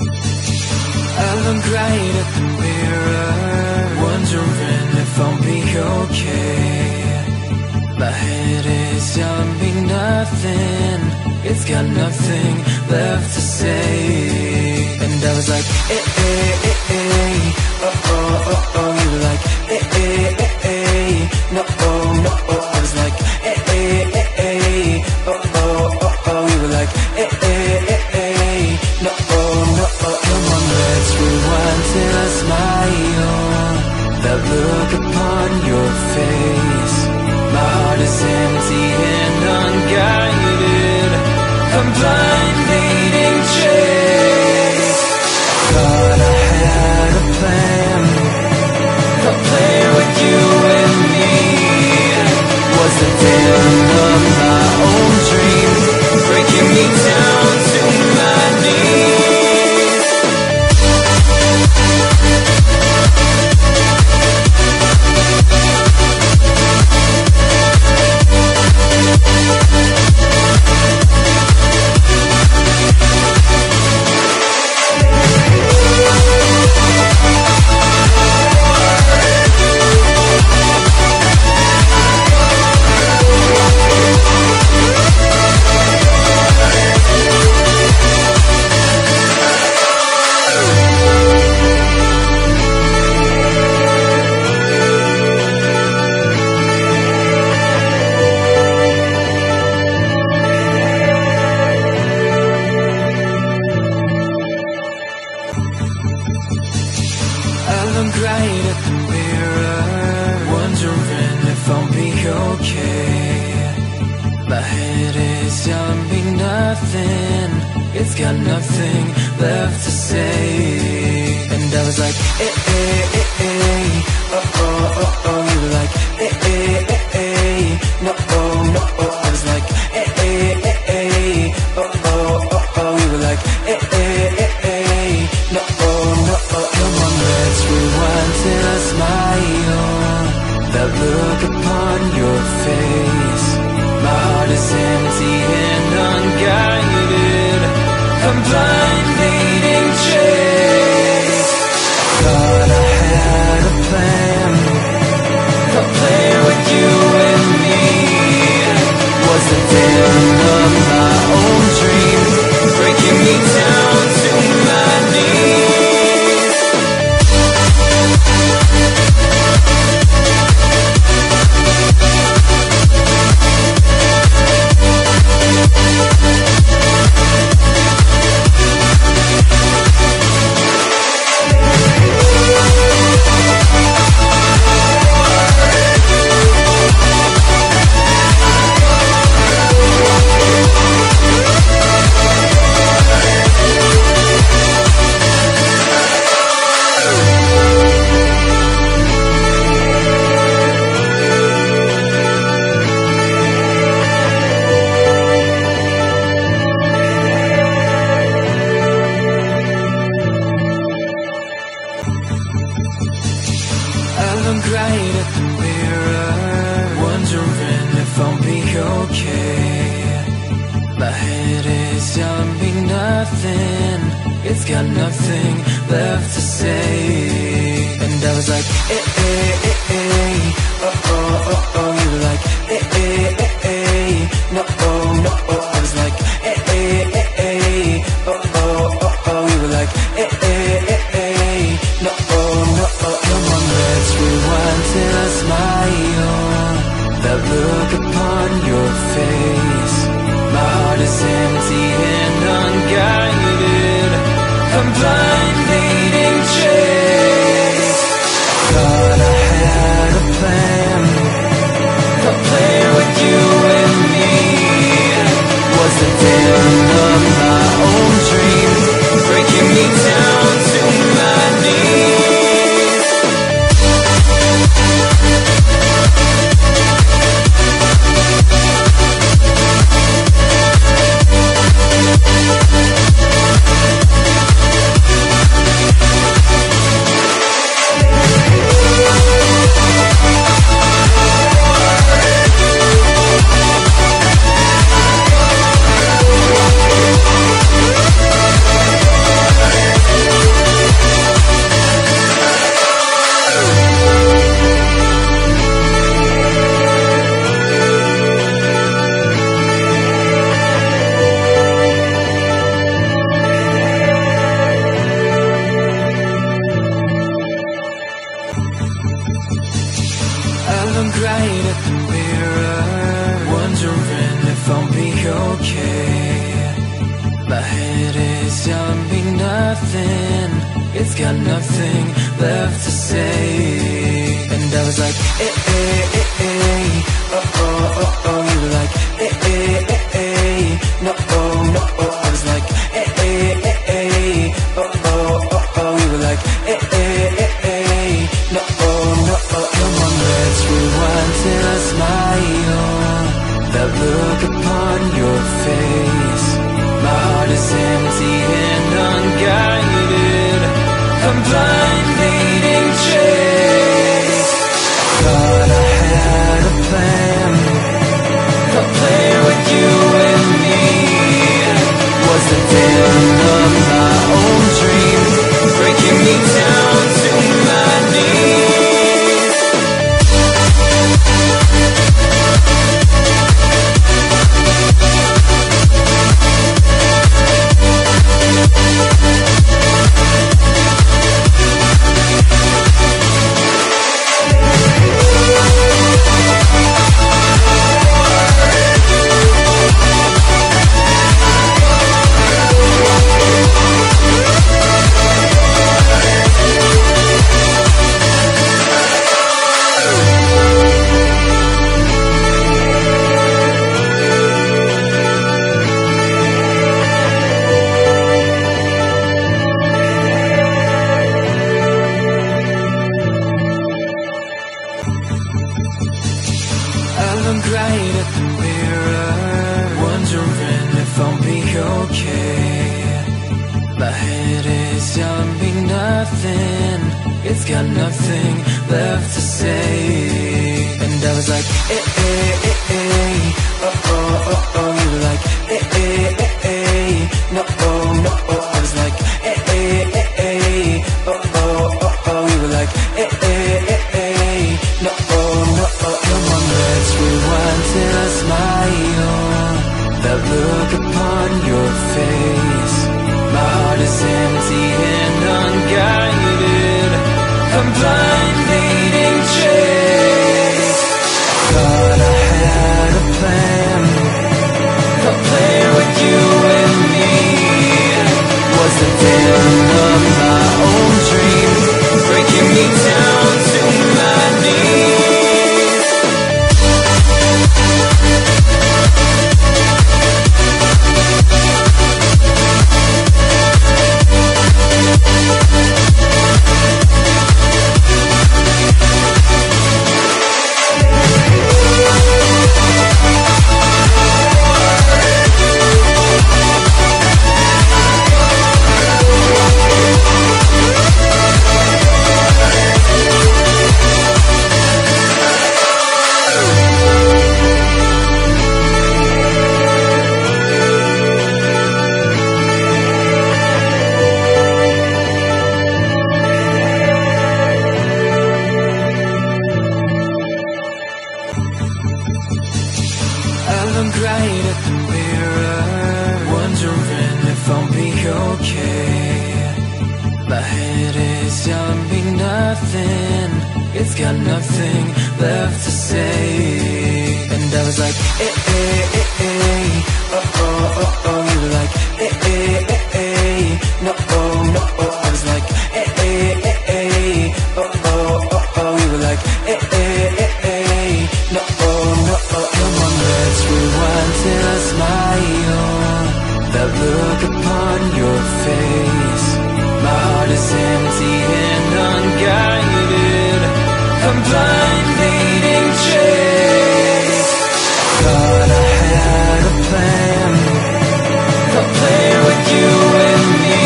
I look right at the mirror, wondering if I'll be okay. My head is telling me nothing, it's got nothing left to say. And I was like, eh, eh, eh, eh, oh, oh, oh, oh. You were like, eh, eh, eh, eh, no, oh, no, oh. I was like, eh, eh, eh, eh, oh, oh, oh, oh. You were like, eh, eh, eh, eh, no, oh, no, oh. Come on, let's rewind till I smile. That look upon your face, my heart is empty and unguided. I'm blind, leading chase. Thought I had a plan, a plan with you and me. Was the villain of my own dreams, breaking me down to my knees. Down nothing, it's got nothing left to say. And I was like, eh, eh, eh, eh, oh, oh, oh, oh. You were like, eh, eh, eh, eh, no, oh, no, oh. I was like, eh, eh, eh, eh, oh, oh, oh, oh. You were like, eh, eh, eh, eh, no, oh, no, oh. Come on, let's rewind till I smile. That look upon your face, my heart is empty and unguided. I'm blind, leading chase. Thought I had a plan, a plan with you and me. Was the dim of my own dream, breaking me down to my knees. I'm crying at the mirror, wondering if I'll be okay. My head is telling me nothing, it's got nothing left to say. And I was like, eh, eh, eh, eh, oh, oh, oh, oh. You were like, eh, eh, eh, eh, no, oh, no, oh. I was like, eh, eh, eh, eh, oh, oh, oh, oh. You were like, eh, eh, eh, eh, no, oh, no, oh. Come on, let's rewind till I smile. That look upon your face, my heart is empty and unguided. I'm blind, leading chase. Thought I had a plan, a plan with you and me. Was the dim of my own dream, breaking me down to my knees. I'm crying at the mirror, wondering if I'll be okay. My head is telling me nothing, it's got nothing left to say. And I was like, eh, eh, eh, eh, oh, oh, oh, oh. You were like, eh, eh, eh, eh, no, oh, no, oh. I was like, eh, eh, eh, eh, oh, oh, oh, oh. You were like, eh, eh, eh, eh, no, oh, no, oh. Come on, let's rewind till I smile. That look upon your face, my heart is empty and unguided. I'm blind, leading chase. Thought I had a plan, a plan with you and me.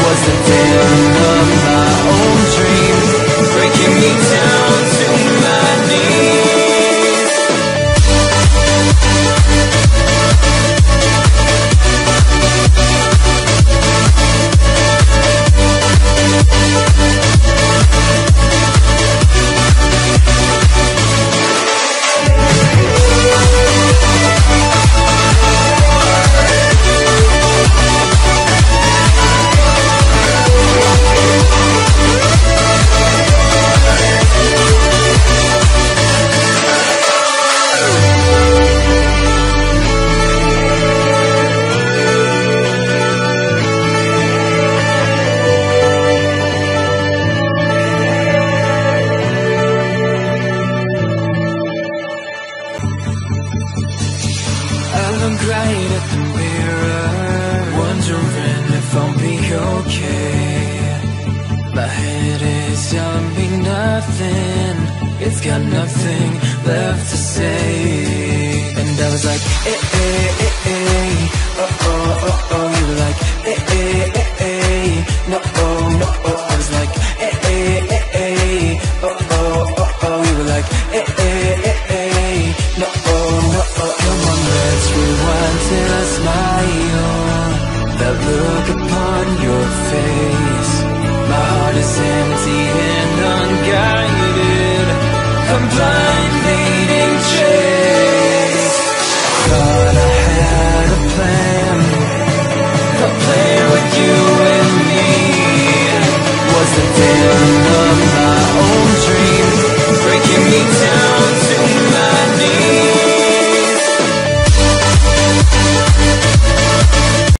Was the dim of my own dream, breaking me down to my knees. nothing, it's got nothing left to say. And I was like, eh, eh.